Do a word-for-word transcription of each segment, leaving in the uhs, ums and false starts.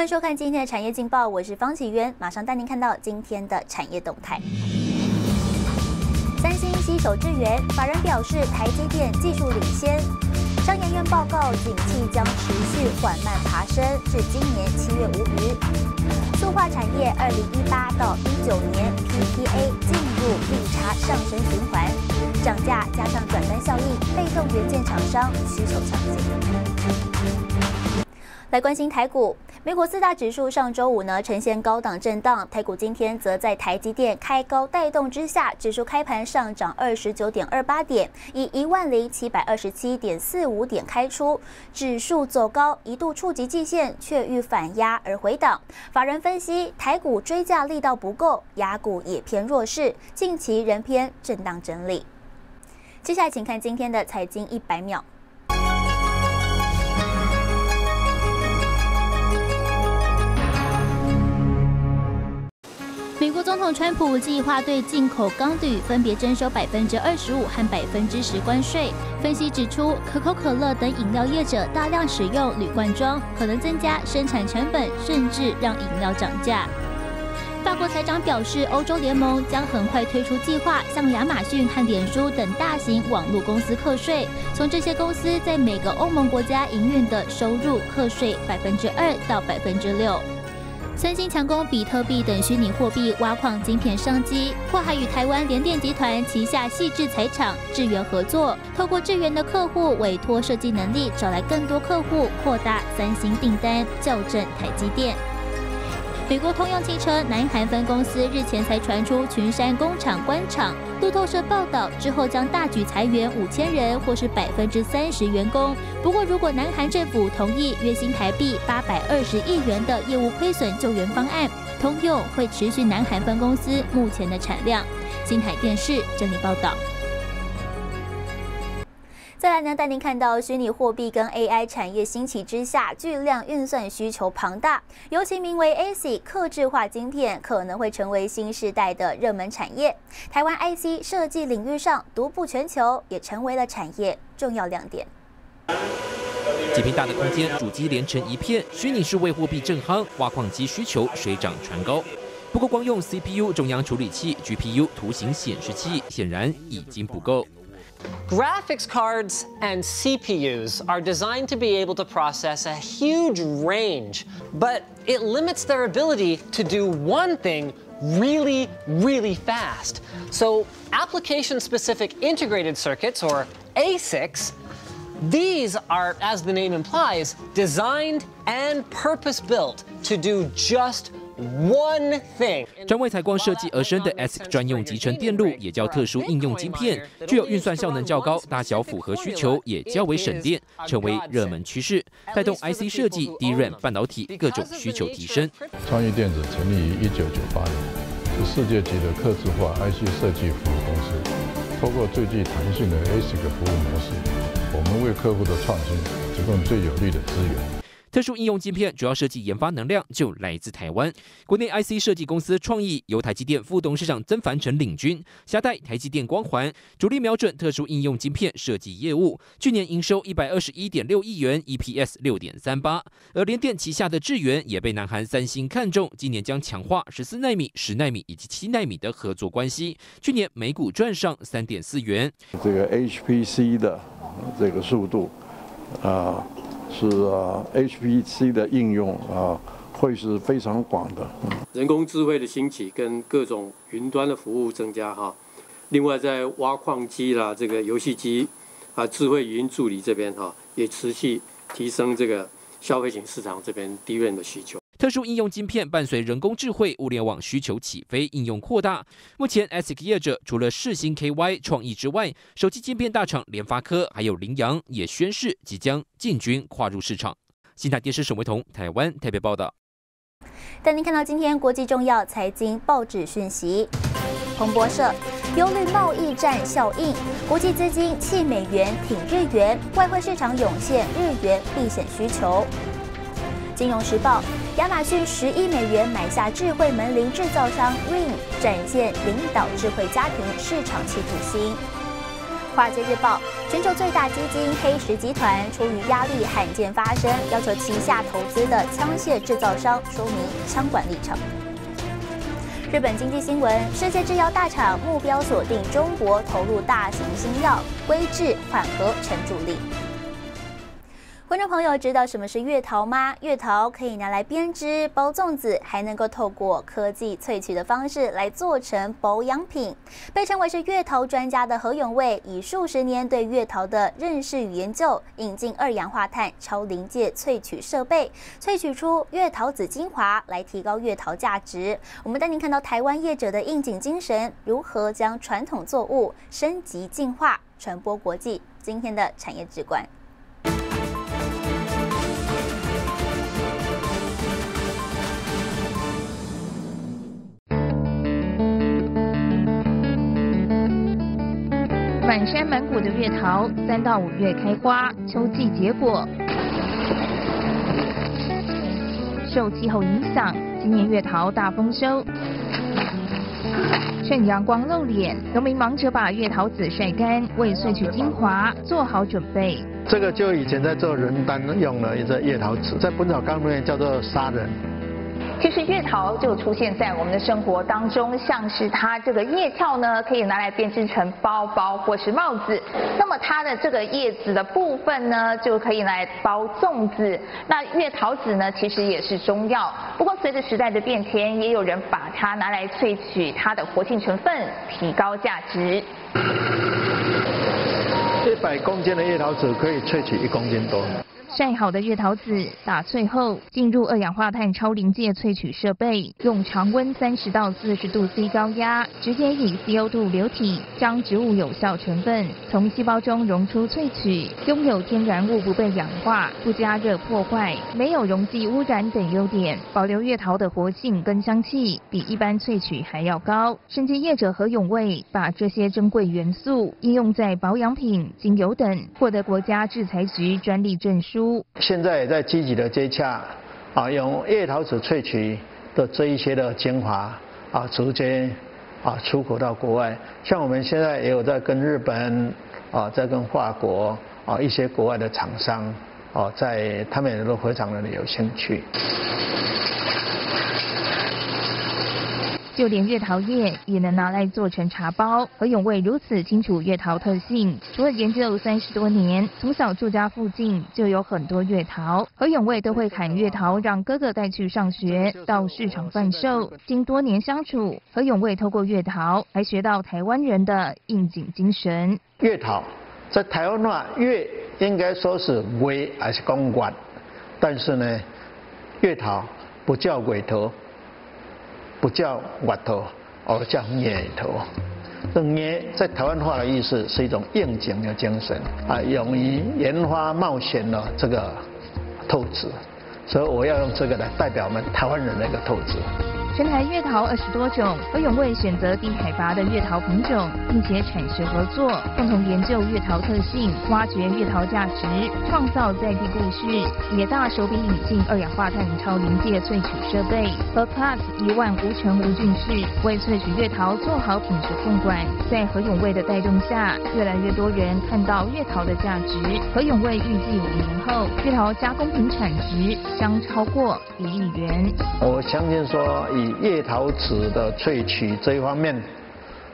欢迎收看今天的产业劲报，我是方启渊，马上带您看到今天的产业动态。三星携手智原，法人表示台积电技术领先。商研院报告，景气将持续缓慢爬升，至今年七月无虞。塑化产业二零一八到一九年 P T A 进入利差上升循环，涨价加上转单效应，被动元件厂商需求强劲。来关心台股。美股四大指数上周五呢呈现高档震荡，台股今天则在台积电开高带动之下，指数开盘上涨二十九点二八点，以一万零七百二十七点四五点开出，指数走高一度触及季线，却遇反压而回档。法人分析，台股追价力道不够，亚股也偏弱势，近期仍偏震荡整理。接下来请看今天的财经一百秒。美国总统川普计划对进口钢铝分别征收百分之二十五和百分之十关税。分析指出，可口可乐等饮料业者大量使用铝罐装，可能增加生产成本，甚至让饮料涨价。法国财长表示，欧洲联盟将很快推出计划，向亚马逊和脸书等大型网络公司课税，从这些公司在每个欧盟国家营运的收入课税百分之二到百分之六。三星强攻比特币等虚拟货币挖矿晶片商机，或还与台湾联电集团旗下细致材厂智原合作，透过智原的客户委托设计能力，找来更多客户，扩大三星订单，校正台积电。美国通用汽车南韩分公司日前才传出群山工厂关厂，路透社报道之后将大举裁员五千人，或是百分之三十员工。不过，如果南韩政府同意约新台币八百二十亿元的业务亏损救援方案，通用会持续南韩分公司目前的产量。新台电视整理报道。再来呢，带您看到虚拟货币跟 A I 产业兴起之下，巨量运算需求庞大，尤其名为 A S I C 客制化晶片可能会成为新时代的热门产业。台湾 I C 设计领域上独步全球，也成为了产业重要亮点。几平大的空间，主机连成一片，虚拟数位货币正夯，挖矿机需求水涨船高。不过，光用 C P U 中央处理器、G P U 图形显示器显然已经不够。Graphics cards and C P Us are designed to be able to process a huge range, but it limits their ability to do one thing really, really fast. So application-specific integrated circuits, or A S I Cs, these are, as the name implies, designed and purpose-built to do just one thing。 专为采光设计而生的 A S I C 专用集成电路，也叫特殊应用晶片，具有运算效能较高，大小符合需求，也较为省电，成为热门趋势，带动 I C 设计、D RAM、半导体各种需求提升。创意电子成立于一九九八年，是世界级的客制化 I C 设计服务公司。通过最具弹性的 A S I C 服务模式，我们为客户的创新提供最有力的资源。特殊应用晶片主要设计研发能量就来自台湾，国内 I C 设计公司创意由台积电副董事长曾凡成领军，携带台积电光环，主力瞄准特殊应用晶片设计业务。去年营收 一百二十一点六亿元 ，E P S 六点三八。而联电旗下的智原也被南韩三星看中，今年将强化十四奈米、十奈米以及七奈米的合作关系。去年每股赚上 三点四元。这个 H P C 的这个速度，啊、呃。是啊 ，H P C 的应用啊，会是非常广的。人工智慧的兴起跟各种云端的服务增加哈，另外在挖矿机啦、这个游戏机啊、智慧语音助理这边哈，也持续提升这个消费型市场这边低润的需求。特殊应用晶片伴随人工智慧、物联网需求起飞，应用扩大。目前 A S I C 业者除了世芯 K Y、创意之外，手机晶片大厂联发科还有凌阳也宣示即将进军跨入市场。新台电视沈维彤，台湾台北报道。带您看到今天国际重要财经报纸讯息。彭博社忧虑贸易战效应，国际资金弃美元挺日元，外汇市场涌现日元避险需求。金融时报，亚马逊十亿美元买下智慧门铃制造商 Ring， 展现领导智慧家庭市场企图心。华尔街日报》，全球最大基金黑石集团出于压力罕见发声，要求旗下投资的枪械制造商说明枪管立场。日本经济新闻，世界制药大厂目标锁定中国投入大型新药，规制缓和成主力。 观众朋友知道什么是月桃吗？月桃可以拿来编织、包粽子，还能够透过科技萃取的方式来做成保养品。被称为是月桃专家的何永卫，以数十年对月桃的认识与研究，引进二氧化碳超临界萃取设备，萃取出月桃子精华来提高月桃价值。我们带您看到台湾业者的应景精神，如何将传统作物升级进化，传播国际。今天的产业直观。 满山满谷的月桃，三到五月开花，秋季结果。受气候影响，今年月桃大丰收。趁阳光露脸，农民忙着把月桃籽晒干，为萃取精华做好准备。这个就以前在做人丹用了一个月桃籽，在《本草纲目》里面叫做砂仁。 其实月桃就出现在我们的生活当中，像是它这个叶鞘呢，可以拿来编织成包包或是帽子；那么它的这个叶子的部分呢，就可以来包粽子。那月桃籽呢，其实也是中药，不过随着时代的变迁，也有人把它拿来萃取它的活性成分，提高价值。 一百公斤的月桃籽可以萃取一公斤多。晒好的月桃籽打碎后，进入二氧化碳超临界萃取设备，用常温三十到四十度 C 高压，直接以 C O 二 流体将植物有效成分从细胞中溶出萃取，拥有天然物不被氧化、不加热破坏、没有溶剂污染等优点，保留月桃的活性跟香气，比一般萃取还要高。甚至业者何永卫把这些珍贵元素应用在保养品。 精油等获得国家制裁局专利证书。现在也在积极的接洽，啊，用月桃籽萃取的这一些的精华啊，直接啊出口到国外。像我们现在也有在跟日本啊，在跟法国啊一些国外的厂商啊，在他们也都非常的有兴趣。 就连月桃叶也能拿来做成茶包。何永卫如此清楚月桃特性，除了研究三十多年，从小住家附近就有很多月桃。何永卫都会砍月桃让哥哥带去上学，到市场贩售。经多年相处，何永卫透过月桃还学到台湾人的应景精神。月桃在台湾话月应该说是尾还是公馆，但是呢，月桃不叫尾桃。 不叫月桃，而叫月桃。这月在台湾话的意思是一种应景的精神啊，勇于研发冒险的这个特质，所以我要用这个来代表我们台湾人的一个特质。全台月桃二十多种，何永卫选择低海拔的月桃品种，并且产学合作，共同研究月桃特性，挖掘月桃价值，创造在地故事。也大手笔引进二氧化碳超临界萃取设备 ，H P C 一万无尘无菌室，为萃取月桃做好品质控管。在何永卫的带动下，越来越多人看到月桃的价值。何永卫预计五年后，月桃加工品产值将超过一亿元。我相信说。 以月桃籽的萃取这一方面，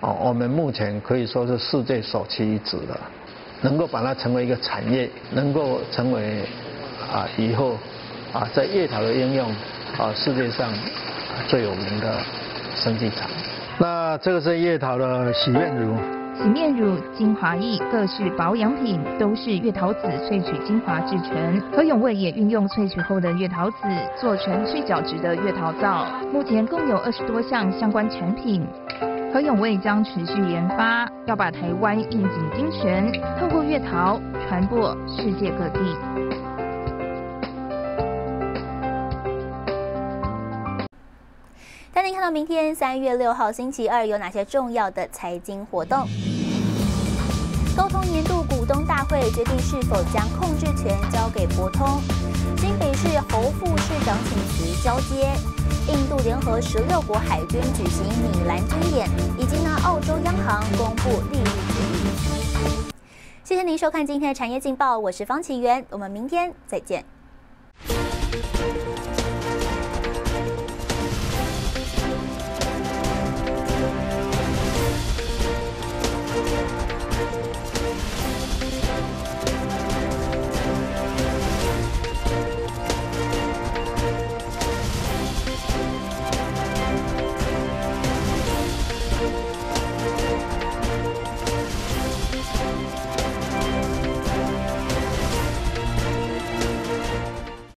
哦，我们目前可以说是世界首屈一指的，能够把它成为一个产业，能够成为啊以后啊在月桃的应用啊世界上最有名的生技厂。那这个是月桃的洗面乳。 洗面乳、精华液、各式保养品都是月桃籽萃取精华制成。何永卫也运用萃取后的月桃籽做成去角质的月桃皂，目前共有二十多项相关产品。何永卫将持续研发，要把台湾应景精神透过月桃传播世界各地。 带您看到明天三月六号星期二有哪些重要的财经活动？沟通年度股东大会决定是否将控制权交给博通。新北市侯副市长请辞交接。印度联合十六国海军举行米兰军演，以及呢澳洲央行公布利率决议。谢谢您收看今天的产业劲报，我是方奇源，我们明天再见。